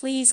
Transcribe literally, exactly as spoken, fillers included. Please